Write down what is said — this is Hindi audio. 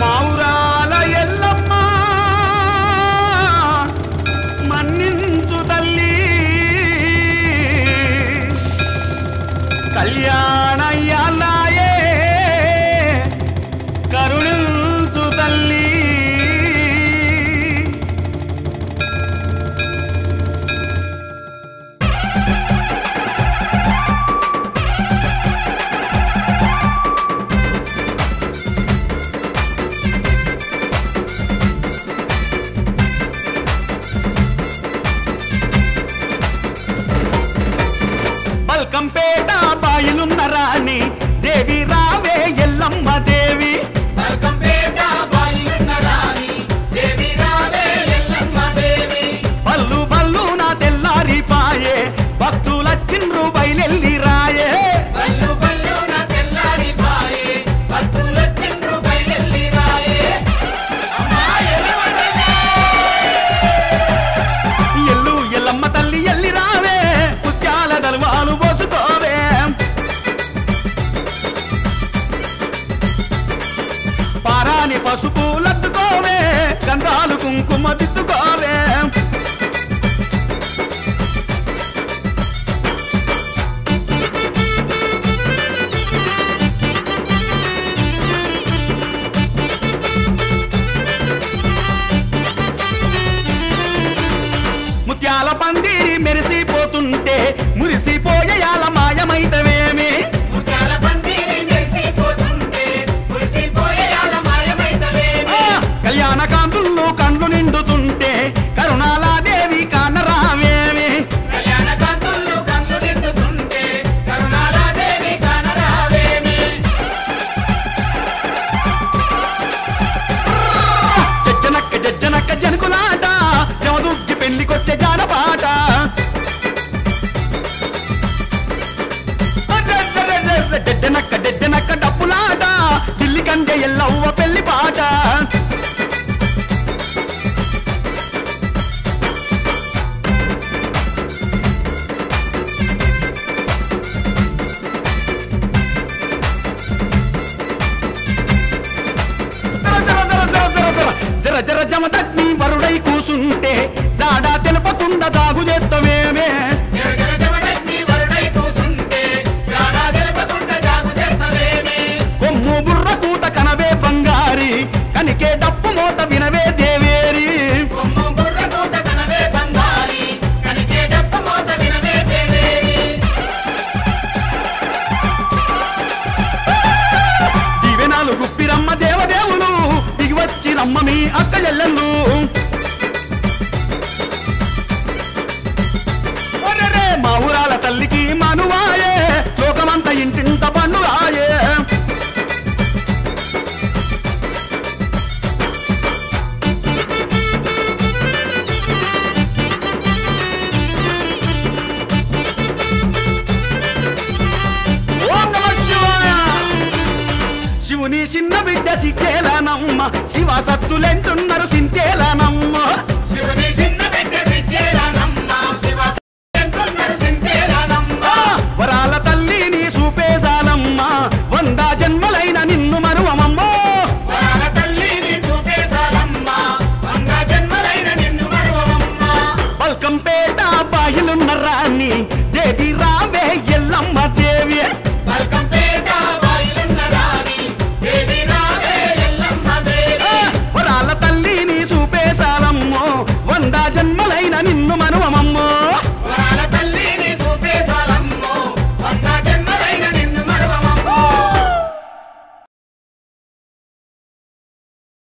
మౌరాల ఎల్లమ్మ మన్నించు తల్లి కళ్యాణ యాలయే కరుణించు తల్లి बल्कंपेट बायिलुन्न रानी देवी रावे एल्लम्मा देवी बल्कंपेट बायिलुन्न रानी देवी रावे एल्लम्मा देवी बल्लू बल्लू ना तेल्लारी पाये भक्तुल चिन्रू बैलेल्ली राये बल्लू बल्लू ना तेल्लारी पाये भक्तुल चिन्रू बैलेल्ली राये एल्लू एल्लम्मा तल्ली एल्ली रावे पारानी पसुपु लद्दुकोवे गंधालु कुंकुम दिद्दुकोवे ముత్యాల పందిరి మెరిసిపోతుంటే మురిసిపోయేయాల మాయమైతవేమి ముత్యాల పందిరి మెరిసిపోతుంటే మురిసిపోయేయాల మాయమైతవేమి కళ్యాణ కాంతుల్లో కన్ను నిండుతుంటే కరుణాలాదేవి కానరావేమి కళ్యాణ కాంతుల్లో కన్ను నిండుతుంటే కరుణాలాదేవి కానరావేమి జజ్జనక్క జనకులాట జమదుగ్గి పెళ్లికొచ్చే జానపాట డెడ్డనక్క డప్పులాట ఢిల్లీ కందే ఎల్లవ్వ పెళ్లి పాట జర జర జమదగ్ని వరుడై కూసుంటే జాడా తెలుపకుండా దాగు చేస్తావేమే कनिके डप्पु मोत विनवे देवेरी कोम्मु बुर्र कोत कनवे बंगारी कनिके डप्पु मोत विनवे देवेरी दीवेनालु गुप्पिरम्म देवदेवुलु दिगिवच्चिरम्म मी अक्क एल्लल्लु ओरेरे मा ऊराल तल्लिकी मनुवाये लोकमंत इंटिंत पन्नुराये नी चिन्न बिड्ड सिक्केलानम्मा शिव सत्तुलेंटुन्नारु सिंतेलानम्मा शिवनी